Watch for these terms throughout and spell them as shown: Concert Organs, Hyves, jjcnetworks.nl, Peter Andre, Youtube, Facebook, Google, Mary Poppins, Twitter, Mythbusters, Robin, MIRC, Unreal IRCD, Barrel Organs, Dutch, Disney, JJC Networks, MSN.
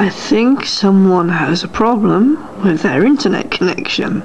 I think someone has a problem with their internet connection.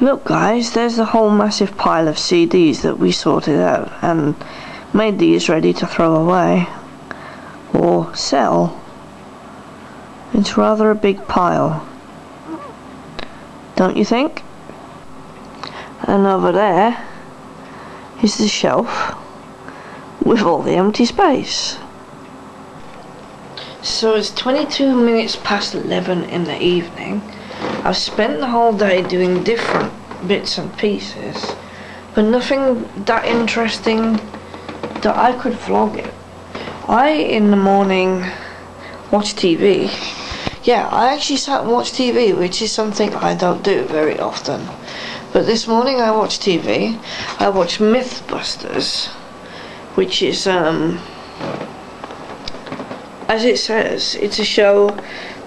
Look guys, there's the whole massive pile of CDs that we sorted out and made these ready to throw away or sell. It's rather a big pile, don't you think? And over there is the shelf with all the empty space. So it's 22 minutes past 11 in the evening. I've spent the whole day doing different bits and pieces, but nothing that interesting that I could vlog it. I, in the morning, watch TV. Yeah, I actually sat and watched TV, which is something I don't do very often. But this morning I watched TV. I watched Mythbusters, which is, as it says, it's a show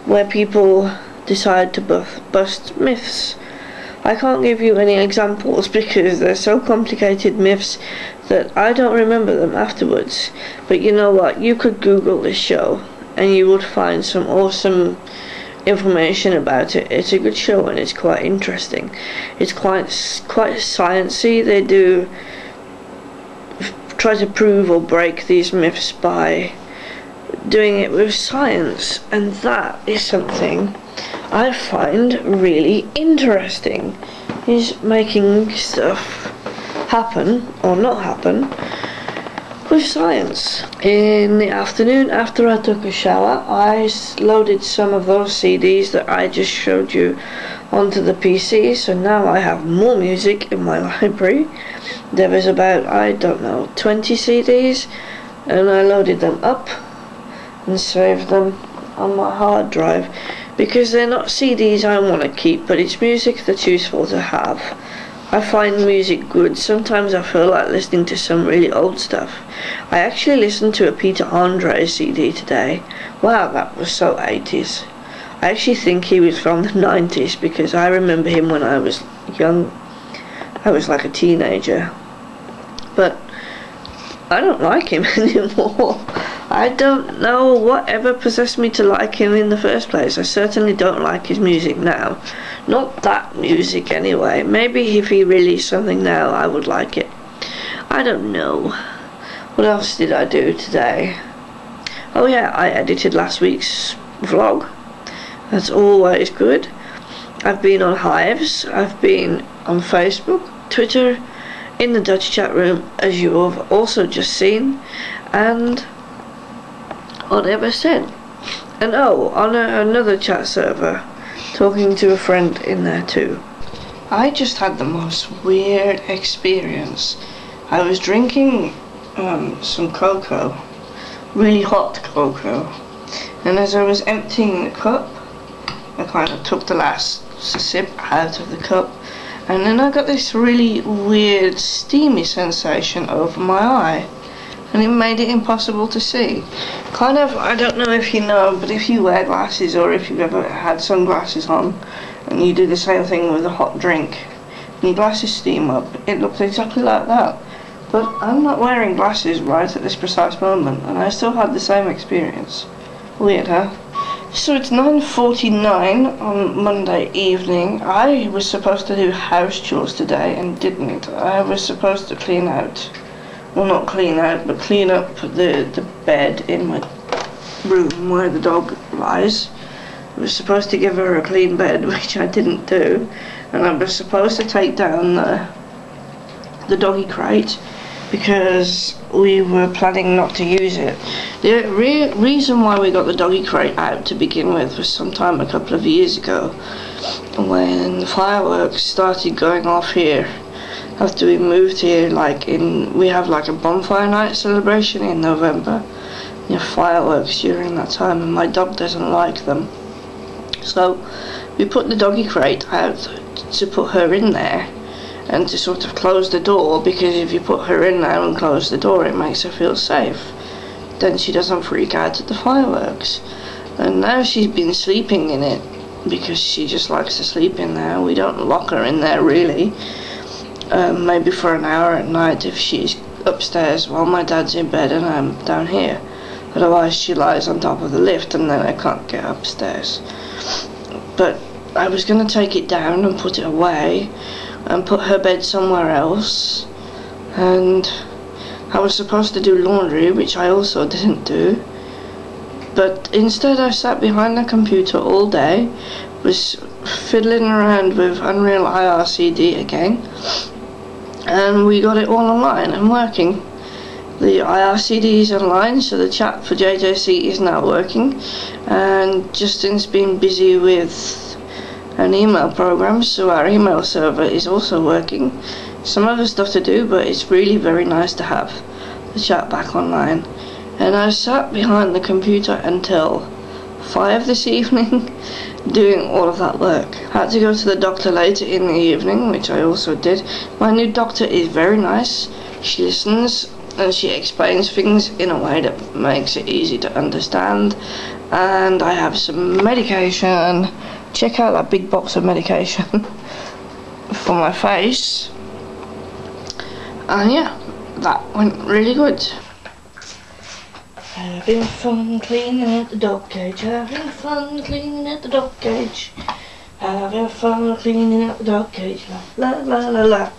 where people decide to bust myths. I can't give you any examples because they're so complicated myths that I don't remember them afterwards. But you know what, you could Google this show and you would find some awesome information about it. It's a good show and it's quite interesting. It's quite sciencey. They do try to prove or break these myths by doing it with science, and that is something I find really interesting, is making stuff happen or not happen with science. In the afternoon, after I took a shower, I loaded some of those CDs that I just showed you onto the PC, so now I have more music in my library. There was about, I don't know, 20 CDs, and I loaded them up and saved them on my hard drive, because they're not CDs I want to keep, but it's music that's useful to have. I find music good. Sometimes I feel like listening to some really old stuff. I actually listened to a Peter Andre CD today. Wow, that was so 80s. I actually think he was from the 90s because I remember him when I was young. I was like a teenager. But I don't like him anymore. I don't know what ever possessed me to like him in the first place. I certainly don't like his music now. Not that music anyway. Maybe if he released something now I would like it. I don't know. What else did I do today? Oh yeah, I edited last week's vlog. That's always good. I've been on Hyves. I've been on Facebook, Twitter, in the Dutch chat room, as you have also just seen, and on MSN. And oh, on another chat server, talking to a friend in there too. I just had the most weird experience. I was drinking some cocoa, really hot cocoa, and as I was emptying the cup, I kind of took the last sip out of the cup, and then I got this really weird steamy sensation over my eye, and it made it impossible to see. Kind of, I don't know if you know, but if you wear glasses or if you've ever had sunglasses on and you do the same thing with a hot drink and your glasses steam up, it looks exactly like that. But I'm not wearing glasses right at this precise moment, and I still had the same experience. Weird, huh? So it's 9:49 on Monday evening. I was supposed to do house chores today and didn't. I was supposed to clean out, well, not clean out, but clean up the bed in my room where the dog lies. I was supposed to give her a clean bed, which I didn't do, and I was supposed to take down the doggy crate because we were planning not to use it. The reason why we got the doggy crate out to begin with was sometime a couple of years ago when the fireworks started going off here after we moved here. Like we have like a bonfire night celebration in November. You know, fireworks during that time, and my dog doesn't like them. So we put the doggy crate out to put her in there and to sort of close the door, because if you put her in there and close the door, it makes her feel safe. Then she doesn't freak out at the fireworks. And now she's been sleeping in it because she just likes to sleep in there. We don't lock her in there really. Maybe for an hour at night if she's upstairs while my dad's in bed and I'm down here. Otherwise she lies on top of the lift and then I can't get upstairs. But I was going to take it down and put it away and put her bed somewhere else, and I was supposed to do laundry, which I also didn't do, but instead I sat behind the computer all day, was fiddling around with Unreal IRCD again, and we got it all online and working. The IRCD is online, so the chat for JJC is now working, and Justin's been busy with an email program, so our email server is also working. Some other stuff to do, but it's really very nice to have the chat back online. And I sat behind the computer until 5 this evening doing all of that work. I had to go to the doctor later in the evening, which I also did. My new doctor is very nice. She listens and she explains things in a way that makes it easy to understand, and I have some medication. Check out that big box of medication for my face, and yeah, that went really good. Having fun cleaning out the dog cage, having fun cleaning out the dog cage, having fun cleaning out the dog cage, la la la la la.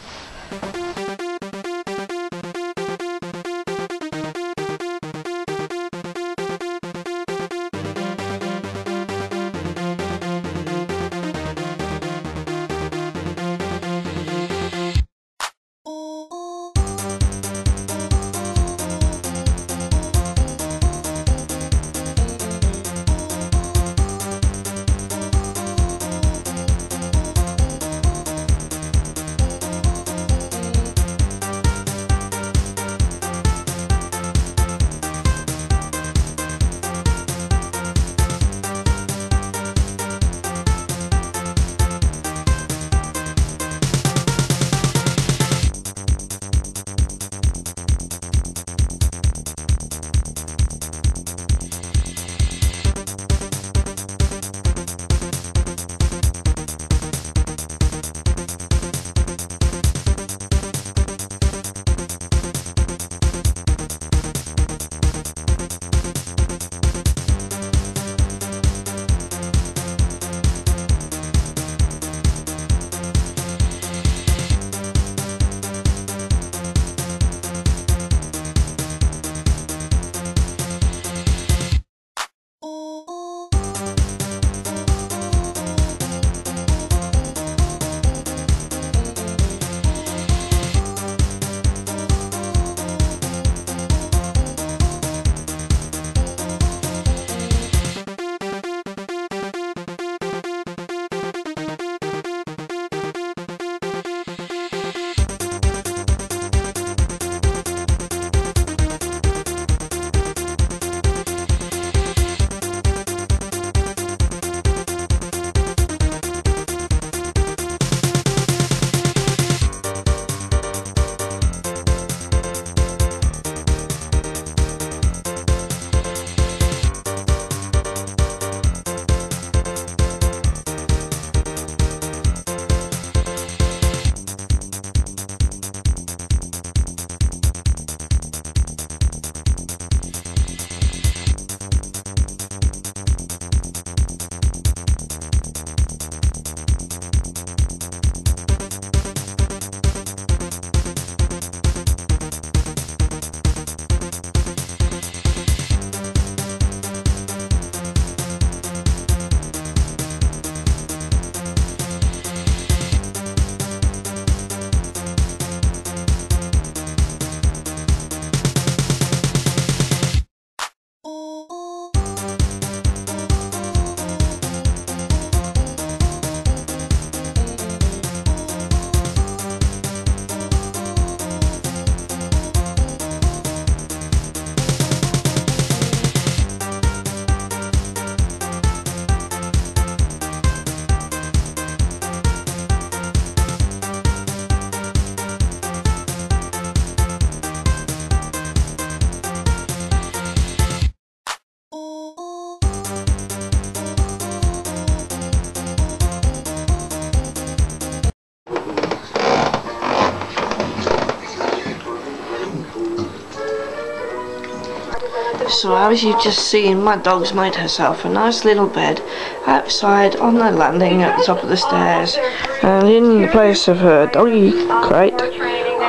So as you've just seen, my dog's made herself a nice little bed outside on the landing at the top of the stairs, and in the place of her doggy crate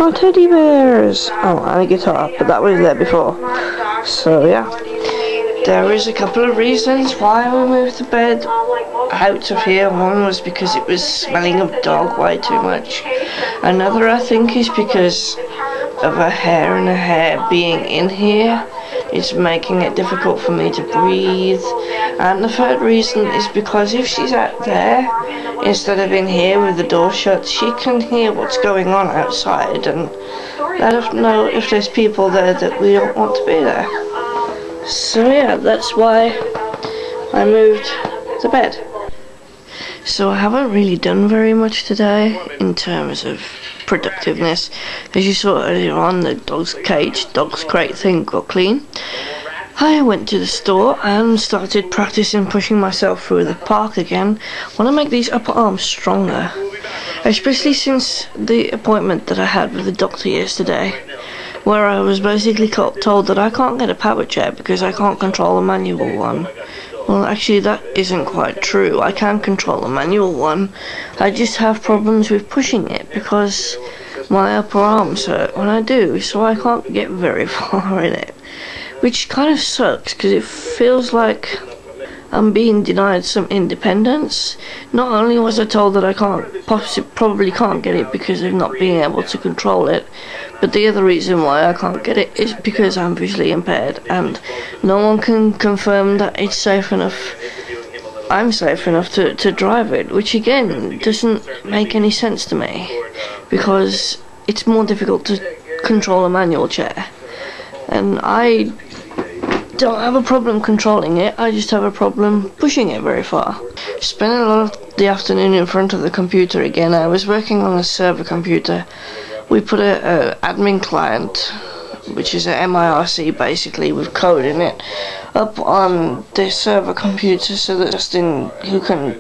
are teddy bears. Oh, and a guitar, but that was there before. So yeah, there is a couple of reasons why we moved the bed out of here. One was because it was smelling of dog way too much. Another, I think, is because of her hair, and her hair being in here, it's making it difficult for me to breathe. And the third reason is because if she's out there instead of in here with the door shut, she can hear what's going on outside and let us know if there's people there that we don't want to be there. So yeah, that's why I moved the bed. So I haven't really done very much today in terms of productiveness. As you saw earlier on, the dog's crate thing got clean. I went to the store and started practicing pushing myself through the park again. I want to make these upper arms stronger, especially since the appointment that I had with the doctor yesterday, where I was basically told that I can't get a power chair because I can't control a manual one. Well, actually that isn't quite true. I can control a manual one, I just have problems with pushing it because my upper arms hurt when I do, so I can't get very far in it, which kind of sucks because it feels like I'm being denied some independence. Not only was I told that I probably can't get it because of not being able to control it, but the other reason why I can't get it is because I'm visually impaired, and no one can confirm that it's safe enough. I'm safe enough to drive it, which again doesn't make any sense to me, because it's more difficult to control a manual chair, and I don't have a problem controlling it, I just have a problem pushing it very far. Spending a lot of the afternoon in front of the computer again. I was working on a server computer. We put an admin client, which is an MIRC basically with code in it, up on this server computer so that Justin, who can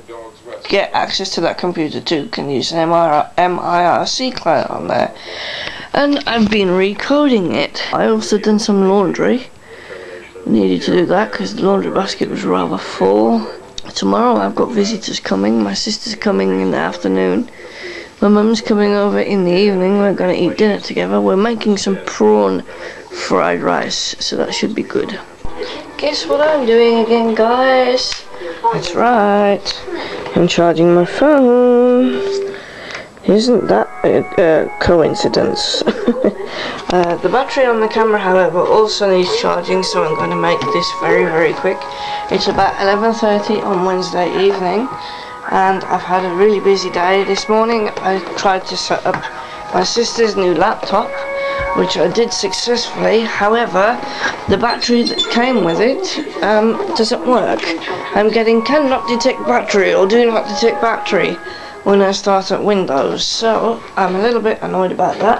get access to that computer too, can use an MIRC client on there. And I've been recoding it. I also done some laundry. Needed to do that because the laundry basket was rather full. Tomorrow I've got visitors coming. My sister's coming in the afternoon. My mum's coming over in the evening. We're going to eat dinner together. We're making some prawn fried rice, so that should be good. Guess what I'm doing again, guys? That's right, I'm charging my phone. Isn't that a coincidence? The battery on the camera, however, also needs charging, so I'm going to make this very, very quick. It's about 11:30 on Wednesday evening, and I've had a really busy day. This morning I tried to set up my sister's new laptop, which I did successfully. However, the battery that came with it doesn't work. I'm getting cannot detect battery or do not detect battery when I start at Windows, so I'm a little bit annoyed about that,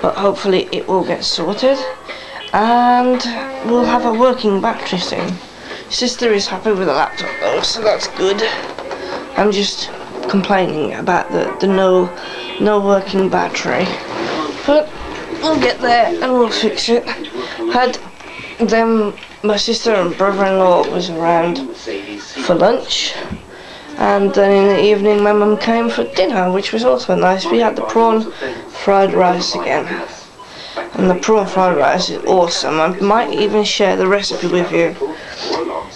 but hopefully it will get sorted and we'll have a working battery soon. Sister is happy with the laptop though, so that's good. I'm just complaining about the no working battery, but we'll get there and we'll fix it. Had them, my sister and brother-in-law was around for lunch, and then in the evening my mum came for dinner, which was also nice. We had the prawn fried rice again, and the prawn fried rice is awesome. I might even share the recipe with you.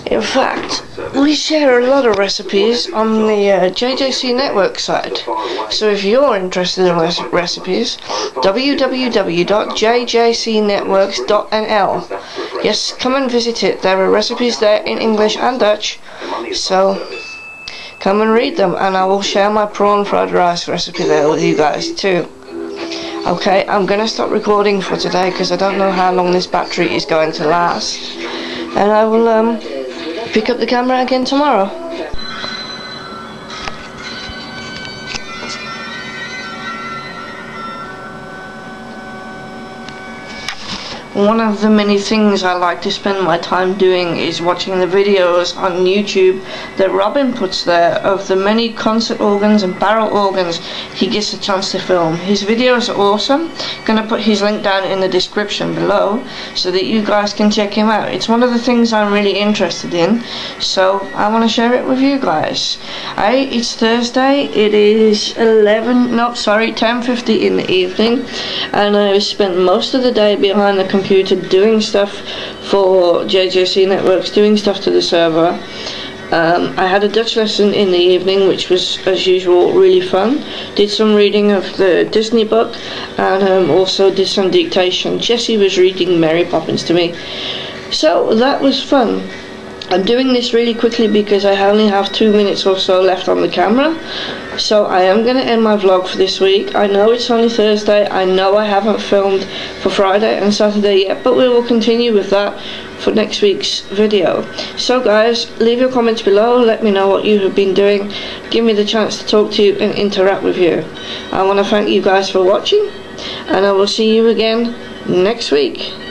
In fact, we share a lot of recipes on the JJC Networks site, so if you're interested in recipes, www.jjcnetworks.nl. yes, come and visit it. There are recipes there in English and Dutch, so come and read them, and I will share my prawn fried rice recipe there with you guys too. Okay, I'm gonna stop recording for today because I don't know how long this battery is going to last, and I will pick up the camera again tomorrow. One of the many things I like to spend my time doing is watching the videos on YouTube that Robin puts there of the many concert organs and barrel organs he gets a chance to film. His videos are awesome. I'm going to put his link down in the description below so that you guys can check him out. It's one of the things I'm really interested in, so I want to share it with you guys. Hey, it's Thursday. It is 10:50 in the evening, and I spent most of the day behind the computer doing stuff for JJC Networks, doing stuff to the server. I had a Dutch lesson in the evening, which was, as usual, really fun. Did some reading of the Disney book, and also did some dictation. Jessie was reading Mary Poppins to me. So that was fun. I'm doing this really quickly because I only have 2 minutes or so left on the camera. So I am going to end my vlog for this week. I know it's only Thursday. I know I haven't filmed for Friday and Saturday yet, but we will continue with that for next week's video. So guys, leave your comments below. Let me know what you have been doing. Give me the chance to talk to you and interact with you. I want to thank you guys for watching, and I will see you again next week.